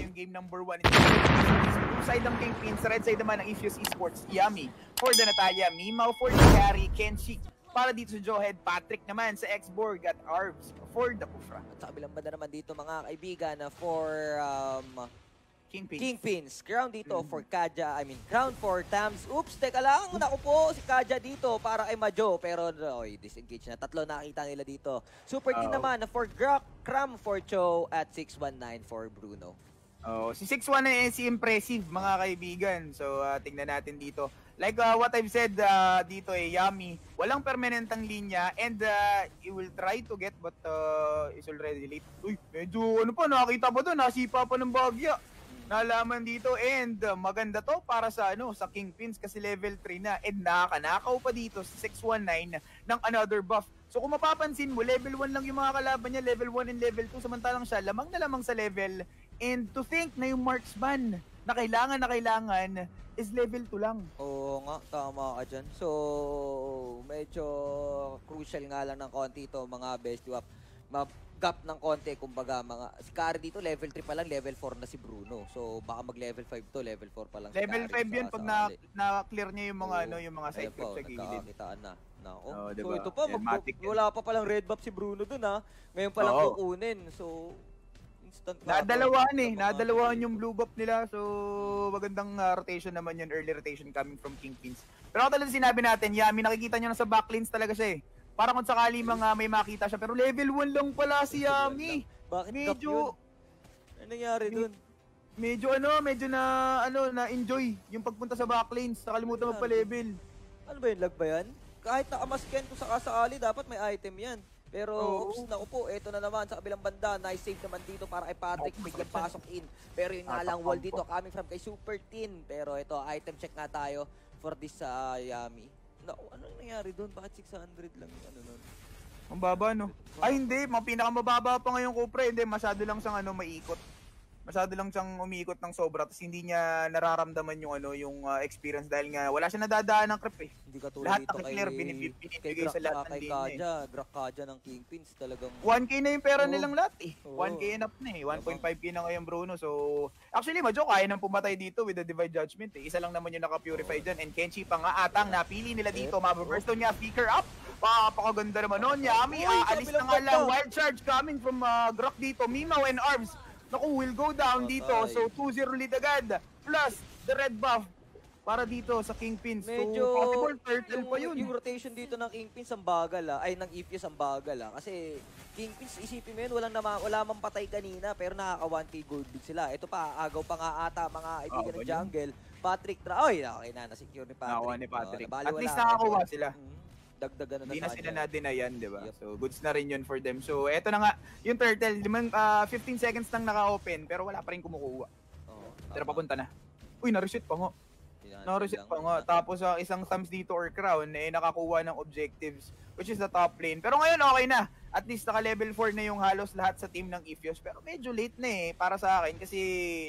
na yung game number 1. Blue side ng Kingpins, red side naman ng Iphios Esports, Yami. For the Natalia Mimo, for the carry, Kenshi. Para dito sa Johed Patrick naman sa X.Borg at Arbs for the Khufra. At sa kabilang banda naman dito mga kaibigan for Kingpins. Crown dito for Kaja. Crown for Tams. Oops, teka lang. Naku po, si Kaja dito para kay Majo. Pero, disengage na. Tatlo nakita nila dito. Super team naman for Grock, Kram for Chou, at 619 for Bruno. Oh, si 619 si impressive, mga kaibigan. So, tingnan natin dito. Like what I've said dito Yami, walang permanentang linya. And he will try to get but is already late. Uy, medyo ano pa, nakakita pa to. Nasipa pa ng bagya. Nalaman dito and maganda to para sa sa Kingpins kasi level 3 na and nakakanakaw pa dito sa 619 ng another buff. So kung mapapansin mo, level 1 lang yung mga kalaban niya, level 1 and level 2 samantalang siya lamang na lamang sa level and to think na yung marksman na kailangan is level 2 lang. Oo nga, tama ka dyan. So medyo crucial nga lang ng konti ito mga bestiwap. Gap ng konti, kumbaga mga si Kari dito level 3 pa lang, level 4 na si Bruno. So baka mag level 5 to, level 4 pa lang. Level si 5 'yun pag na-clear niya yung mga yung mga side trip sa gilid. Oh, diba? So ito pa wala pa palang red buff si Bruno doon ha. Ngayon pa lang kukunin. So instant nadalawahan yung blue buff nila. So magandang rotation naman yun, early rotation coming from Kingpins. Pero ako talaga sinabi natin, Yami nakikita niyo na sa backlines talaga siya eh. Parang kung sakali mga may makita siya, pero level 1 lang pala si Yami. Bakit medyo ano nangyari dun? Medyo na-enjoy yung pagpunta sa backlinks. Nakalimutan magpa-level. Ano ba yun? Lag ba yan? Kahit nakamasken ko sa kasakali, dapat may item yan. Pero, oops, naku po, eto na naman sa kabilang banda. Nice save naman dito para kay Patrick. Biglang pasok in. Pero yung nalang wall dito, coming from kay Super Teen. Pero ito, item check nga tayo for this Yami. Ano nangyari doon? Bakit 600 lang? Ano nun? Ang baba, no? Ay, hindi. Pinakamababa pa ngayon, Khufra. Hindi, masyado lang siyang maiikot. Masyado lang siyang umiikot ng sobra. Tapos hindi niya nararamdaman yung experience dahil nga wala siya nadadaan ng creep eh. Hindi katulad lahat dito binibigay sa lahat ng linya eh. Grock Kaja ng Kingpins talagang 1K na yung pera nilang lahat eh. 1K and up na eh. 1.5K na ngayon Bruno. So actually Majo kaya nang pumatay dito with the Divine judgment eh. Isa lang naman yung naka-purify dyan. And Kenshi pa nga atang napili nila dito. Mababurstone niya. Flicker up. Pakaganda naman nun. Yami alis na nga lang. Wild charge coming from Grock dito. Mimo and Arbs. Naku, will go down dito. So, 2-0 lead agad. Plus, the red buff para dito sa Kingpins. Medyo, so, possible turtle pa yun. Yung rotation dito ng Kingpins ang bagal ah. Ay, ng Iphios ang bagal ah. Kasi, Kingpins, isipin mo yun, wala mang patay kanina. Pero nakaka-1K gold bid sila. Ito pa, agaw pa nga ata mga kaibigan ng jungle. Patrick, okay na, na-secure ni Patrick. Nakawa ni Patrick. At least nakakuha sila. Dagdagan na sa sila natin na yan, diba? Yep. So, goods na rin yun for them. So, eto na nga, yung turtle, 15 seconds nang naka-open, pero wala pa rin kumukuha. Pero papunta na. Uy, na-reset pa nga. Na-reset pa nga. Tapos, isang thumbs dito or crown, eh, nakakuha ng objectives, which is the top lane. Pero ngayon, okay na. At least, naka-level 4 na yung halos lahat sa team ng Iphios. Pero medyo late na eh, para sa akin, kasi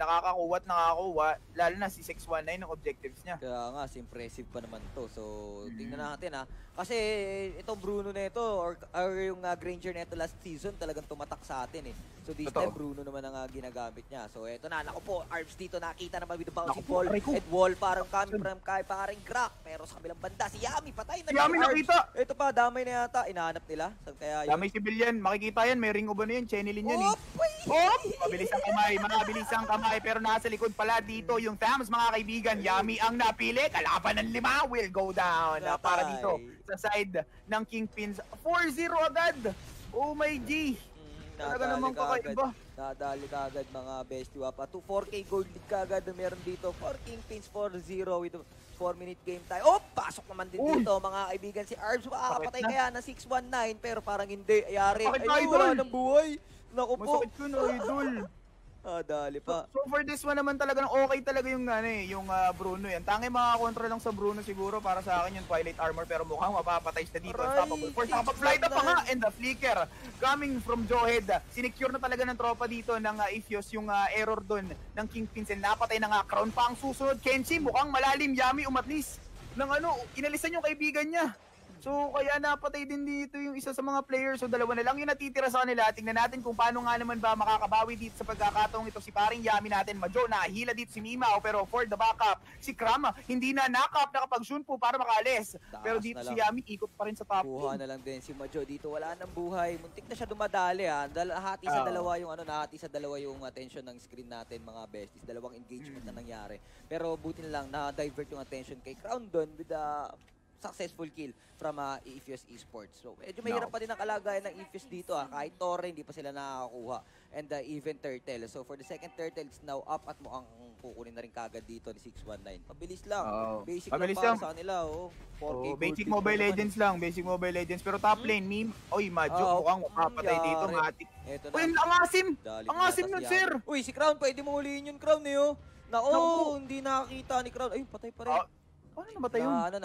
nakakakuha at nakakuha, lalo na si 619 ng objectives niya. Kaya nga, impressive pa naman to. So, tingnan natin ha. Kasi itong Bruno na ito, or yung Granger na ito last season, talagang tumatak sa atin eh. So, this time, Bruno naman ang ginagamit niya. So, eto na. Naku po, Arbs dito, nakita naman with the bouncy ball. At wall, parang coming from kay parang Grock. Pero sa kabilang banda, si Yami, patay na. Si Yami nakita! Ito pa, damay na yata. Inahanap nila. So, kaya yun. May civilian, makikita yan, may ring ubo na yun, chenilin yan eh. Mabilis ang kamay, mabilis ang kamay, pero nasa likod pala dito yung thumbs mga kaibigan. Yami ang napili, kalaban ng 5 will go down para dito sa side ng Kingpins. 4-0 agad, oh my G. Talaga namang kakaiba. Nadali ka agad mga bestiwap. 4K gold lead ka agad meron dito for Kingpins, 4-0 with 4-minute game time. Pasok naman din dito mga kaibigan si Arbs. Makakapatay kaya na 619 pero parang hindi. Ayari. Ay, wala ng buhay. Naku po. Masakit ko na, idol. Dali pa. So for this one naman talaga, okay talaga yung Bruno yan. Tanging makakontrol lang sa Bruno siguro para sa akin yung Twilight armor pero mukhang mapapatay siya dito. Unstoppable force. Nakapag-fly na pa nga and the flicker coming from Johed. Sinecure na talaga ng tropa dito ng Iphios yung error dun ng Kingpins and napatay na nga. Crown pa ang susunod. Kenshi mukhang malalim. Yami umatlis ng inalisan yung kaibigan niya. So kaya napatay din dito yung isa sa mga players. So dalawa na lang yung natitira sa kanila. Tingnan natin kung paano nga naman ba makakabawi dito sa pagkakataong ito si paring Yami natin. Majo na hila dito si Mima, pero for the backup si Kram hindi na nakap nakapag-shun po para makaalis. Pero dito si Yami ikot pa rin sa top. Buha na lang din si Majo dito, wala nang buhay. Muntik na siya dumadali ha. Hati sa dalawa yung ano, nahati sa dalawa yung attention ng screen natin mga besties. Dalawang engagement na nangyari. Pero buti na lang na divert yung attention kay Crown doon with the successful kill from Iphios Esports. So, medyo mahirap pa din ang kalagayan ng Iphios dito. Kahit Torre, hindi pa sila nakakakuha. And even Turtle. So, for the second Turtle, it's now up at mukhang kukunin na rin kagad dito ni 619. Pabilis lang. Basic lang para sa kanila. 4K basic Mobile Legends lang. Basic Mobile Legends. Pero top lane, meme. Oy, Majo, mukhang makapatay dito. Matik. Uy, ang asim! Ang asim nun, sir! Uy, si Crown, pwede mo ulihin yun, Crown, niyo. Nako, hindi nakakita ni Crown. Ay, patay pa rin. Paano namatay yun? Ano,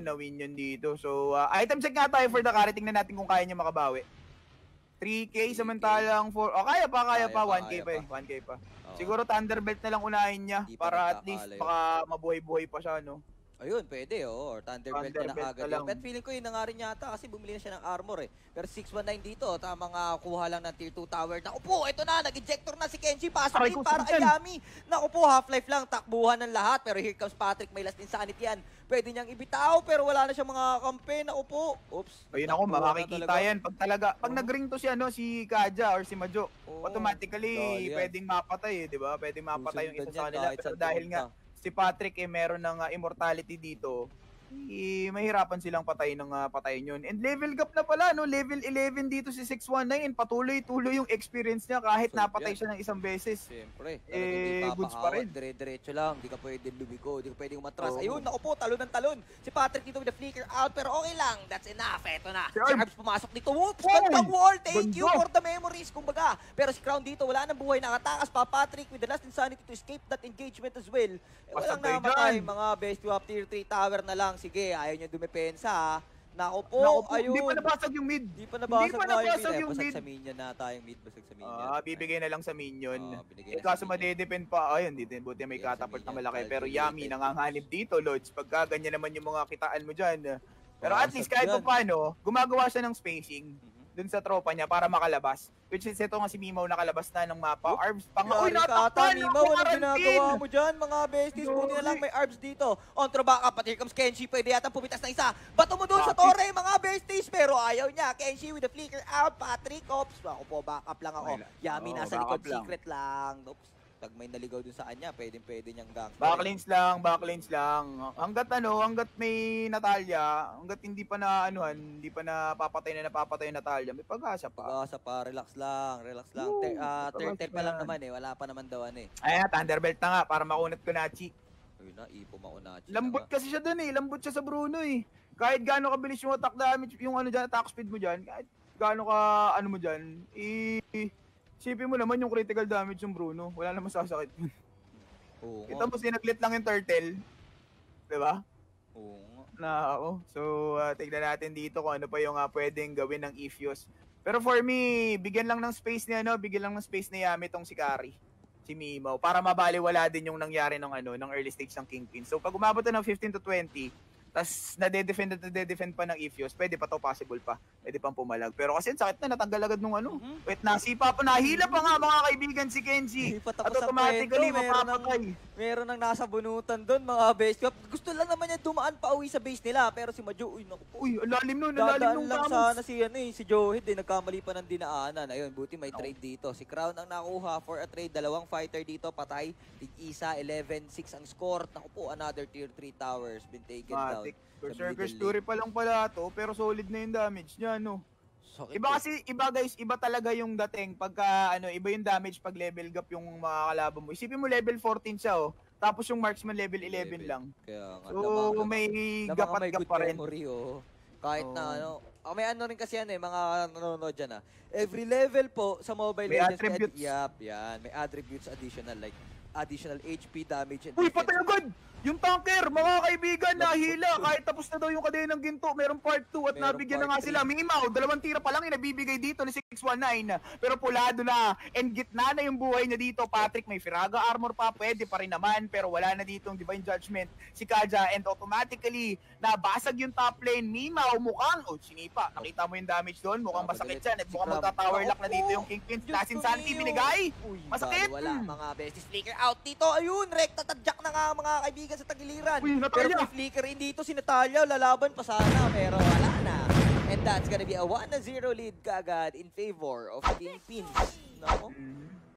na-win yun dito. So, item check nga tayo for the carry. Tingnan natin kung kaya niya makabawi. 3K samantalang 4. O, kaya pa. 1K pa eh. 1K pa. Siguro Thunder belt na lang unahin niya para at least baka mabuhay-buhay pa siya, no? Ayun, pwede oh. Or Thunderbelt na agad. But feeling ko yun na nga rin yata kasi bumili na siya ng armor eh. Pero 619 dito, tama nga kuha lang ng tier 2 tower. Naku po, ito na, nag-ejector na si Kenshi. Pasok din para kay Yami. Naku po, half-life lang, takbuhan ng lahat. Pero here comes Patrick, may last insanity yan. Pwede niyang ibitaw pero wala na siyang mga campaign. Naku po. Oops. Ayun ako, makikita yan. Pag talaga, pag nag-ring to si, ano, si Kaja or si Majo, automatically pwedeng mapatay eh, di ba? Pwedeng mapatay yung isa sa kanila. Pero dahil nga, si Patrick eh meron ng immortality dito. Mahirapan silang patayin yun. And level gap na pala, no? Level 11 dito si 619. Patuloy-tuloy yung experience niya kahit napatay siya ng isang beses. Siyempre. Eh, goods pa rin. Dire-diretso lang. Hindi ka pwede lumiko. Hindi ka pwede umatras. Ayun, naku po, talon ng talon. Si Patrick dito with the flicker out. Pero okay lang. That's enough. Eto na. Si Arbs pumasok dito. Whoops! Gandang wall. Thank you for the memories. Kumbaga. Pero si Crown dito, wala nang buhay. Nakatakas pa Patrick with the last insanity to escape that engagement as well. Walang namatay. Mga best you have tier 3 tower na lang. Sige, ayaw niya dumepensa. Nako po, ayun. Hindi pa nabasag yung mid. Hindi pa nabasag yung mid. Basag sa minion na tayong mid. Basag sa minion. Bibigay na lang sa minion. Kaso madedepend pa. Ayun, dito buti may katapult na malaki. Pero Yami, nanganganib dito, Lods. Pagka ganyan naman yung mga kitaan mo dyan. Pero at least kahit kung paano, gumagawa siya ng spacing dun sa tropa niya para makalabas. Which is ito nga si Mimo nakalabas na ng mapa. Arbs pang... Uy, natakpan! Mimo, anong ginagawa mo dyan mga besties? Buti na lang may Arbs dito. Ontro backup at here comes Kenshi. Pwede yata pumitas na isa. Bato mo doon sa torre mga besties. Pero ayaw niya. Kenshi with the flicker out. Patrick, oops. Ako po, backup lang ako. Yami nasa likod. Secret lang. Oops. Pag may naligaw dun sa kanya, pwede niyang gang. Back lanes lang. Hanggat may Natalia, hanggat hindi pa napapatay na Natalia, may pag-asa pa. Relax lang. Turtle pa lang naman eh, wala pa naman daw ano eh. Ay, Thunderbelt na nga, para makunat ko na chi. Ayun na, ipo makunat. Lambot kasi siya dun eh, lambot siya sa Bruno eh. Kahit gaano kabilis yung attack damage, yung ano dyan, attack speed mo dyan, kahit gaano ka ano mo dyan, Sipin mo naman yung critical damage ng Bruno. Wala naman sasakit yun. Oo. Kita mo, sinaglit lang yung turtle. Diba? Oo nga. So, tignan natin dito kung ano pa yung pwedeng gawin ng Iphios. Pero for me, bigyan lang ng space ni Yami itong si Kari. Si Mimo. Para mabaliwala din yung nangyari ng early stage ng Kingpin. So, pag umabot na ng 15 to 20, tas na-de-defend pa ng Iphios, pwede pa to, possible pa. Pwede pang pumalag. Pero kasi sakit na, natanggal agad nung ano. Wait, nasipa pa, nahila pa nga mga kaibigan si Kenshi. At automatically, mapapatay. Meron nang nasa bunutan doon mga base. Gusto lang naman niya dumaan pa uwi sa base nila. Pero si Majo, uy, alalim nun. Dadaan lang sana si, si Johed, nagkamali pa ng dinaanan. Ayun, buti may trade dito. Si Crown ang nakuha for a trade. Dalawang fighter dito, patay. Tig-isa, 11-6 ang score. Naku po, another tier 3 towers. Been taken down. Berserker's Fury pa lang pala to, pero solid na yung damage niya, no? Iba kasi, iba talaga yung dating pagka, iba yung damage pag level gap yung mga kalaban mo. Isipin mo level 14 siya, oh. Tapos yung marksman level 11 lang. So, may gapat-gap pa rin. Kahit na, may ano rin kasi yan eh, mga nanonood dyan ah. Every level po sa Mobile Legends, may attributes additional, like additional HP, damage, and defense. Uy, patay agad! Yung tanker, mga kaibigan, nahila kahit tapos na daw yung kadena ng ginto. Meron part 2 at nabigyan na nga sila. Minimaw, dalawang tira pa lang yung nabibigay dito ni 619. Pero pulado na and gitna na yung buhay niya dito. Patrick, may Firaga armor pa, pwede pa rin naman. Pero wala na dito yung Divine Judgment si Kaja. And automatically, nabasag yung top lane. Minimaw, mukhang, oh sinipa, nakita mo yung damage doon. Mukhang masakit yan. At mukhang magta-tower lock na dito yung Kingpins. Last Insanity binigay. Masakit. Wala, mga besties. Flicker out dito. Ayun, rekta tadjak na nga mga kaibigan sa tagiliran. Uy, pero may Flicker in dito si Natalia, lalaban pa sana pero wala na. And that's gonna be a 1-0 lead kagad in favor of Kingpins. No?